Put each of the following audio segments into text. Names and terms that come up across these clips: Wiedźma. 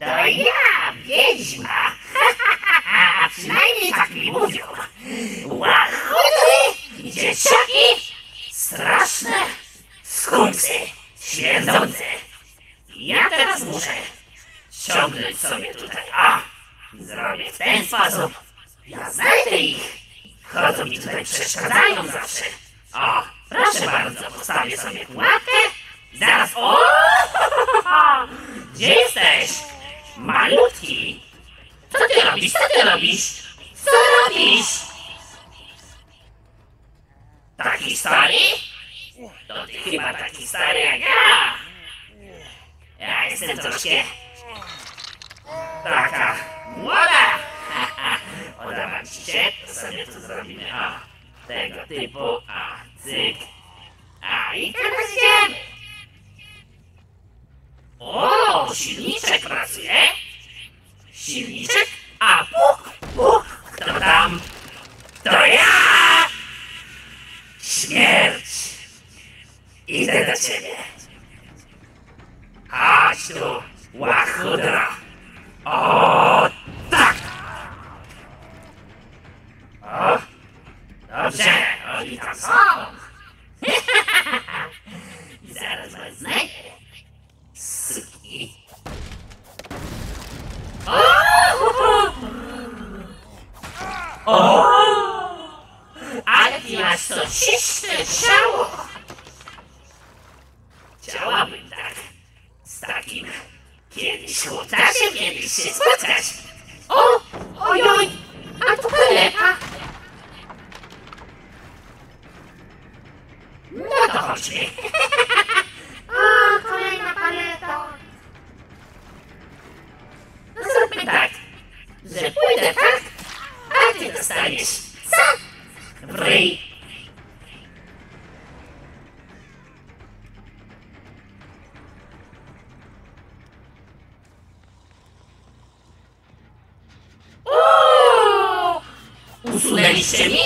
To ja, wiedźma! Przynajmniej tak mi mówią. Łachudy i dzieciaki! Straszne skunksy śmierdzące. Ja teraz muszę ciągnąć sobie tutaj. A! Zrobię w ten sposób. Ja znajdę ich. Chodzą mi tutaj, przeszkadzają zawsze. O, proszę bardzo, postawię sobie pułapkę. Zaraz, o! Gdzie jesteś? Malutki! Co ty robisz? Co ty robisz? Co robisz? Taki stary? To ty chyba taki stary jak ja! Ja jestem troszkę... taka młoda! Oda wam się, to sobie to zrobimy. A, tego typu, a, cyk. A, i teraz idziemy. O, silniczek pracuje. Silniczek? A, puk, puk. Kto tam? To ja! Śmierć! Idę do ciebie. Chodź tu, łachudra. O, tak! O, dobrze, oni tam są. Zaraz was znajdę. Suki. O, ale ty masz to czyste ciało. Chciałabym tak z takim kiedyś chłopcem, kiedyś się spotkać. O, ojoj, a tu kolega. No to chodźmy. O, kolejna paleta. No zróbmy tak, że pójdę tak, a ty dostaniesz sam w ryj. O, usunęliście mi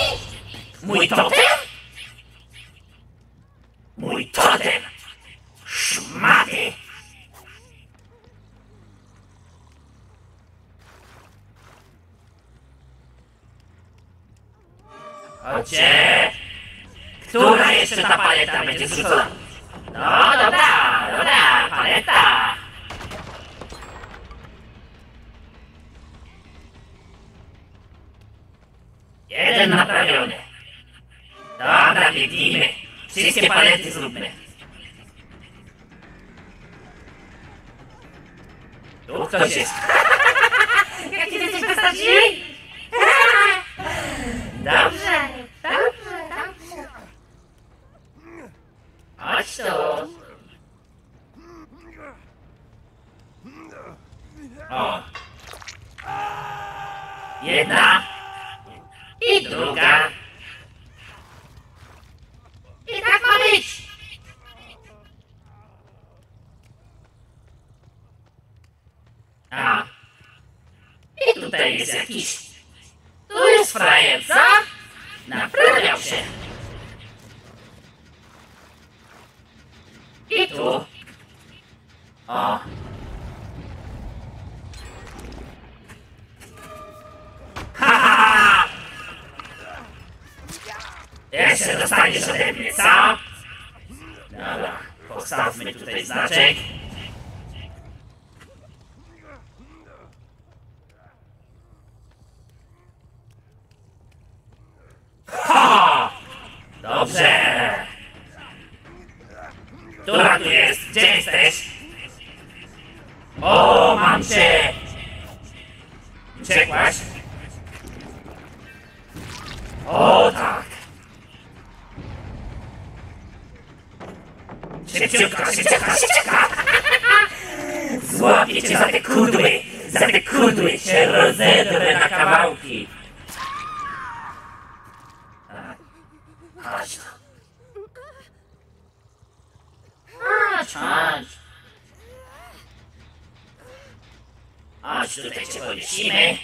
mój totem? Mój totem! Szmaty! Chodźcie! Która jeszcze ta paleta będzie zrzucona? No dobra, dobra, paleta! Jeden naprawiony. Dobra, biegnijmy. Wszystkie palety zróbmy. Tu ktoś jest. Jak ty jesteś postaci? Dobrze, dobrze, dobrze. Chodź tu. O. Jedna. I druga. I tak ma być! A. I tutaj jest jakiś... Tu jest frajer, co? Naprawiał się! I tu... O. Jeszcze dostaniesz ode mnie, co? Dobra, postawmy tutaj znaczek. Ho! Dobrze! Która tu jest? Gdzie jesteś? O, mam cię! Uciekłaś? O, tak! Szybciutko, szybciutko, szybciutko! Złapię cię za te kudły! Za te kudły cię rozedrę na kawałki! Chodź tu. Chodź, chodź. Chodź, tutaj cię podniesiemy.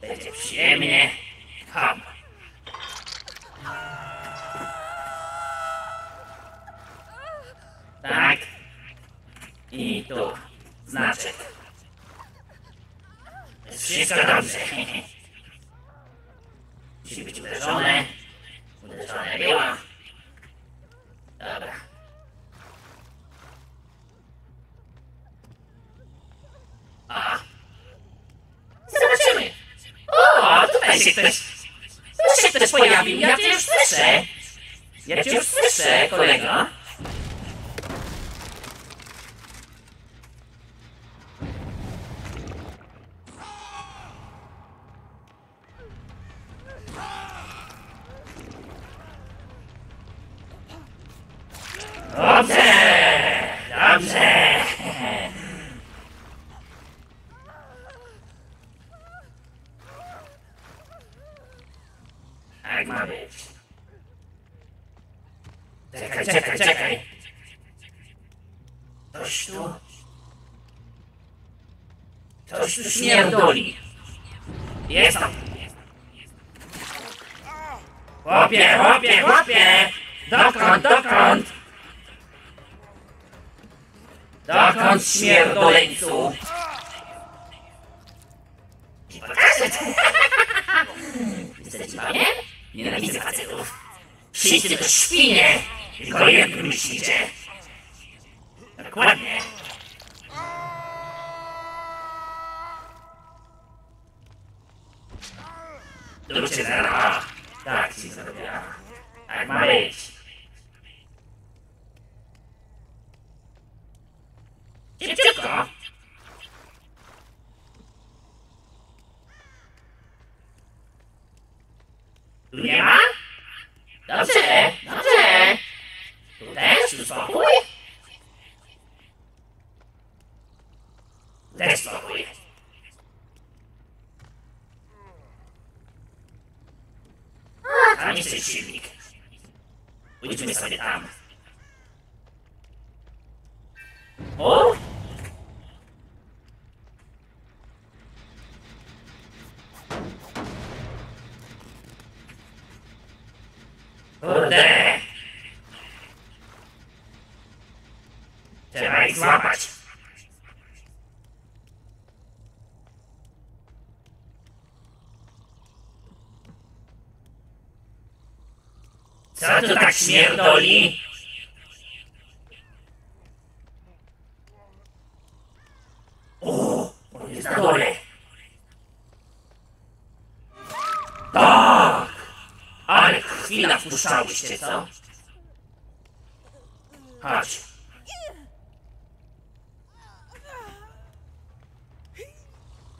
Będzie przyjemnie. Kom. Tak. I tu znaczek. Wszystko dobrze. Musi być uderzone. Uderzone było. Dobra. A. Zobaczymy. O, tutaj się ktoś... Tu się ktoś pojawił. Ja cię już słyszę. Ja cię już słyszę, kolego. Dobrze! Dobrze! Tak ma być. Czekaj, czekaj, czekaj! Ktoś tu... Ktoś tu śmierdoli! Jest tam! Chłopie, chłopie, chłopie! Dokąd, dokąd? Dokąd, śmierdoleńcu? Nie pokażę cię! Jesteś panie? Nienawidzę facetów! Przyjdźcie tylko świnie! Tylko jednym myślicie! Dokładnie! Tu cię zarobiła! Tak ci zarobiła! Tak ma być! Szybciutko! Tu nie ma? Dobrze, dobrze! Tu też? Tu spokój? Też spokój! A, tam jest jakiś silnik. Pójdźmy sobie tam. O! Kurde! Trzeba ich złapać! Co tu tak śmierdoli? O! On jest na dole! Tak! Ale chwila wpuszczałyście, co? Chodź.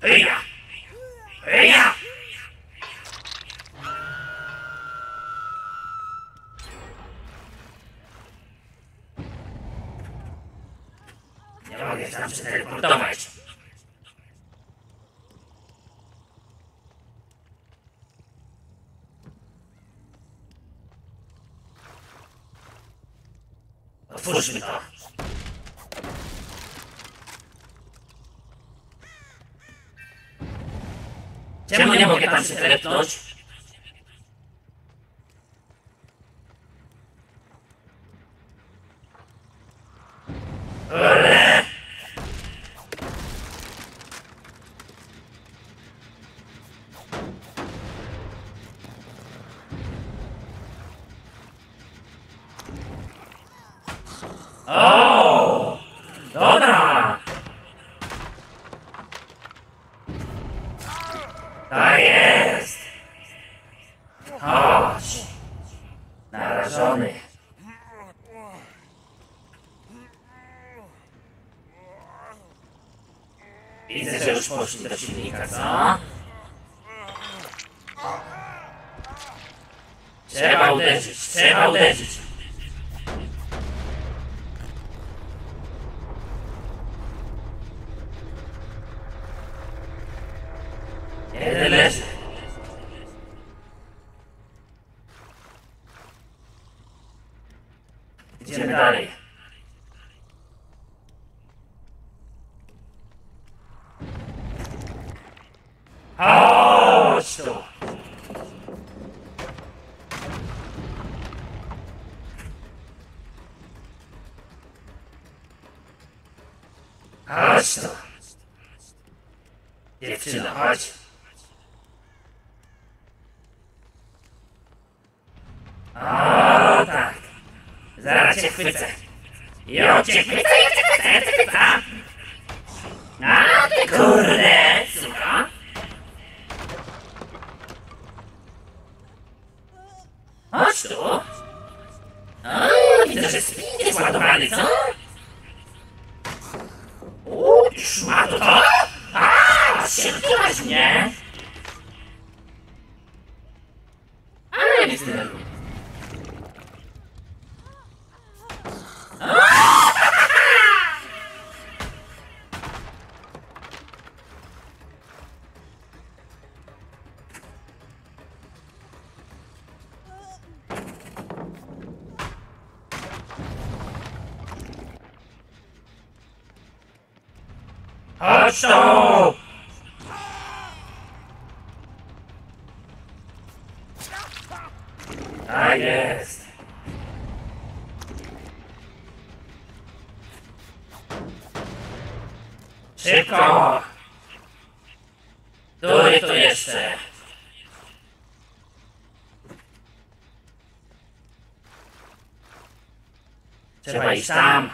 Eja! Eja! Nie mogę tam się teleportować. Otwórzmy to. Czemu nie mogę tam się telepnąć? O! Dobra! Tak jest! Chodź! Narażony! Widzę, że już poszli do silnika, co? Trzeba uderzyć! Trzeba uderzyć! Jeden leży. Idziemy dalej. Chodź tu. Chodź tu. Dziewczyna, chodź! O, tak! Zaraz cię chwycę! Jo, cię chwycę, ja cię chwycę! A, ty kurde, suka! Chodź tu! O, widzę, że spin jest ładowany, co? O, ty szmato, to! Sierpiłaś mnie! Ale nie tyle. Chodź tu! Tak jest! Szybko! Dury tu jeszcze! Trzeba iść tam!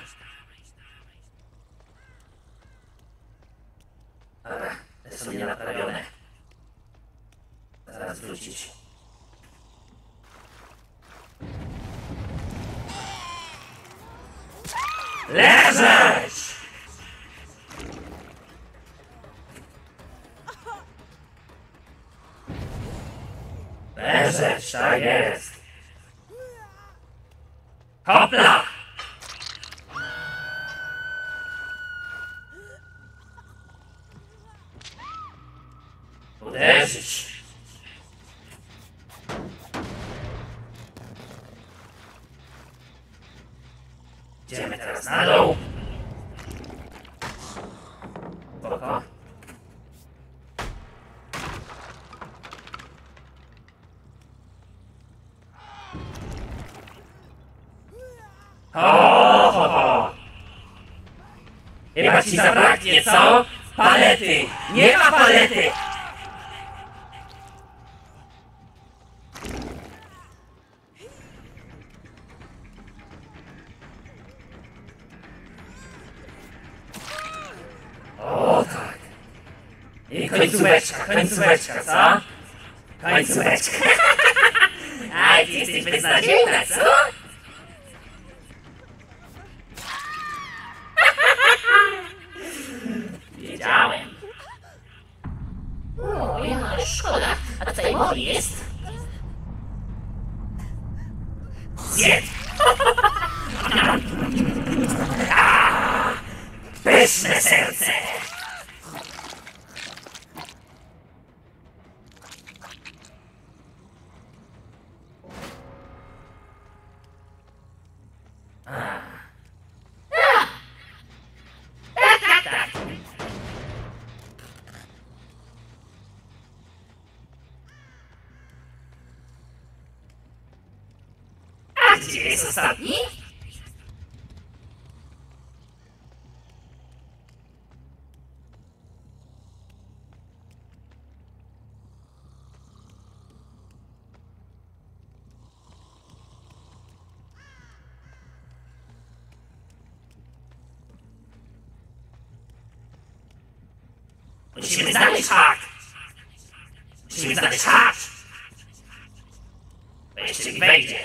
Dobra, te są nienaprawione. Zaraz wrócić. Leżeć! Leżeć, tak jest! Hopla! Uderzyć! Idziemy teraz na dół. Spoko. Ho, ho, ho. Chyba ci zabraknie, co? Palety! Nie ma palety! I końcóweczka, co? Końcóweczka. Aj, ty jesteś beznadziejna, co? Wiedziałem. O, ja, szkoda. A tutaj moli jest? Zjedz! Pyszne serce! Gdzie jest ostatni? Musimy znaleźć hak! Musimy znaleźć hak! Jeszcze nie wejdzie!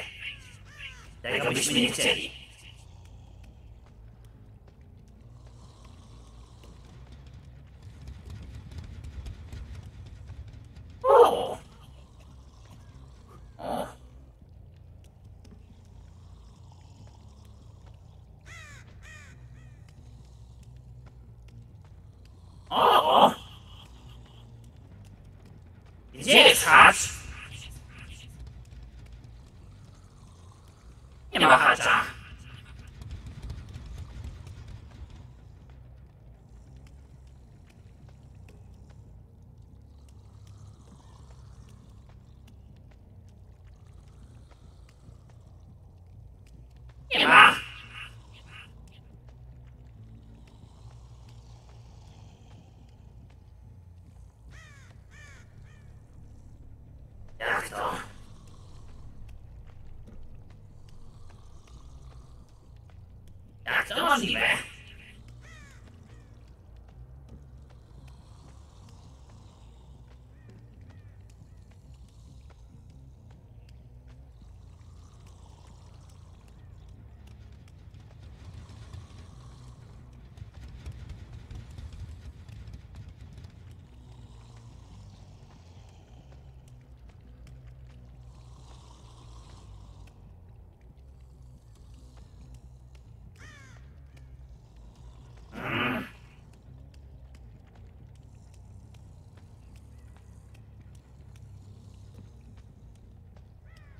Tego byśmy nie chcieli. O! O! O! Gdzie jest hacz? Nie ma hacza. Nie ma. niemożliwe.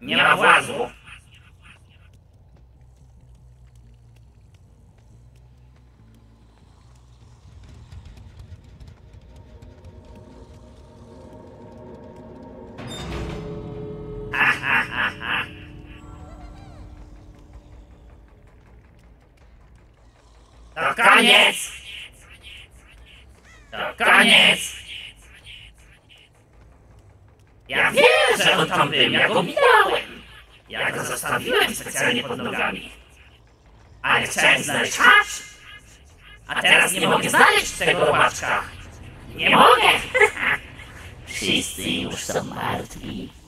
Nie ma włazu. To koniec. To koniec. Ja wiem, że on tam był, ja go minąłem. Ja go zostawiłem specjalnie pod nogami. Ale chciałem znaleźć hacz! A teraz nie mogę znaleźć tego robaczka! Nie mogę! Wszyscy już są martwi.